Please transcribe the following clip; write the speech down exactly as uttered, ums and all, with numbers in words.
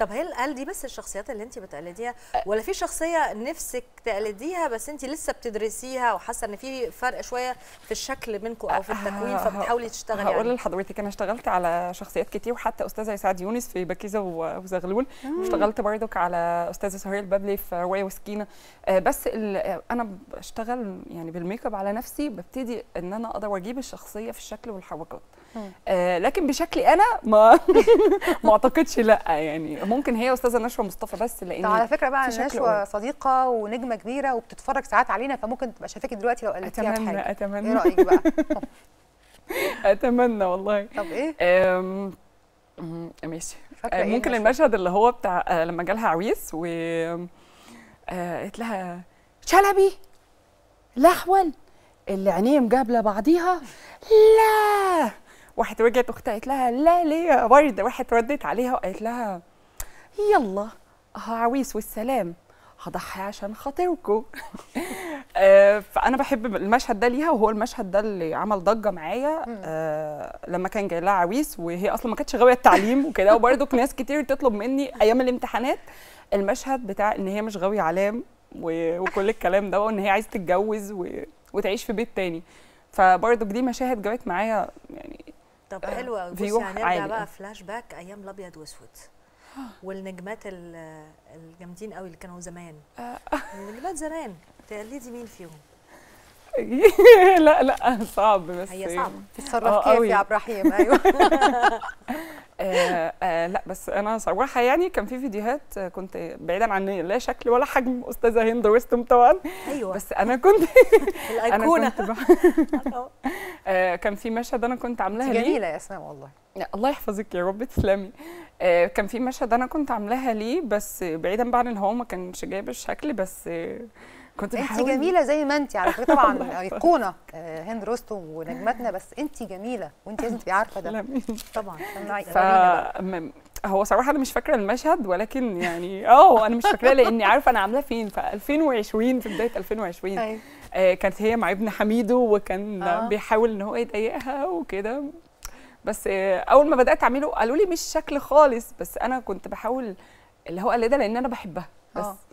طب هل قال دي بس الشخصيات اللي انت بتقلديها ولا في شخصيه نفسك تقلديها بس انت لسه بتدرسيها وحاسه ان في فرق شويه في الشكل بينكم او في التكوين فبتحاولي تشتغلي عليها؟ هقول لحضرتك انا اشتغلت على شخصيات كتير، وحتى استاذه يساعد يونس في بكيزه وزغلول، واشتغلت برضك على استاذه سهير البابلي في روايه وسكينه. بس انا بشتغل يعني بالميك اب على نفسي، ببتدي ان انا اقدر اجيب الشخصيه في الشكل والحركات. آه لكن بشكلي انا ما ما اعتقدش لا، يعني ممكن هي استاذه نشوى مصطفى بس، لان على فكره بقى نشوى صديقه ونجمه كبيره وبتتفرج ساعات علينا، فممكن تبقى شايفاكي دلوقتي لو قلتيها في حاجه. اتمنى ايه رايك بقى؟ اتمنى والله. طب ايه؟ آم... ماشي. آه ممكن إيه المشهد اللي هو بتاع آه لما جالها عويس و آه قالت لها شلبي الأحوال اللي عينيه مجابله بعضيها، لا واحد رجعت اختها قالت لها لا ليه يا ورده، واحد ردت عليها وقالت لها يلا اهو عويس والسلام، هضحي عشان خاطركم. آه فانا بحب المشهد ده ليها، وهو المشهد ده اللي عمل ضجه معايا آه لما كان جاي لها عويس وهي اصلا ما كانتش غاويه التعليم وكده، وبرده ناس كتير تطلب مني ايام الامتحانات المشهد بتاع ان هي مش غاويه علام وكل الكلام ده، وان هي عايزه تتجوز و... وتعيش في بيت تاني، فبرضك دي مشاهد جابت معايا يعني. طب حلو قوي. بصي هنرجع بقى فلاش باك ايام الابيض واسود والنجمات الجامدين قوي اللي كانوا زمان. النجمات زمان تقلدي مين فيهم؟ لا لا صعب، بس هي صعب تتصرف كيف يا عبد الرحيم؟ ايوه. آه آه لا بس انا صراحه يعني كان في فيديوهات كنت بعيدا عن لا شكل ولا حجم استاذه هند رستم طبعا. ايوه بس انا كنت الايقونه. أنا كنت بح... آه كان في مشهد انا كنت عاملاها ليه جميله يا اسماء والله. الله يحفظك يا رب تسلمي. آه كان في مشهد انا كنت عاملاها ليه، بس بعيدا بقى ان هو ما كانش جايب الشكل، بس آه كنت بحاول. انت جميله زي ما انت على فكره طبعا. ايقونه هند رستم ونجمتنا، بس انت جميله وانت لازم تبقي عارفه ده طبعا. ف... هو صراحه انا مش فاكره المشهد، ولكن يعني اه انا مش فاكراه لاني عارفه انا عاملاه فين في ألفين وعشرين، في بدايه ألفين وعشرين. آه كانت هي مع ابن حميده وكان آه. بيحاول ان هو يضايقها وكده، بس آه اول ما بدات اعمله قالوا لي مش شكل خالص، بس انا كنت بحاول اللي هو قال ده لان انا بحبها بس. آه.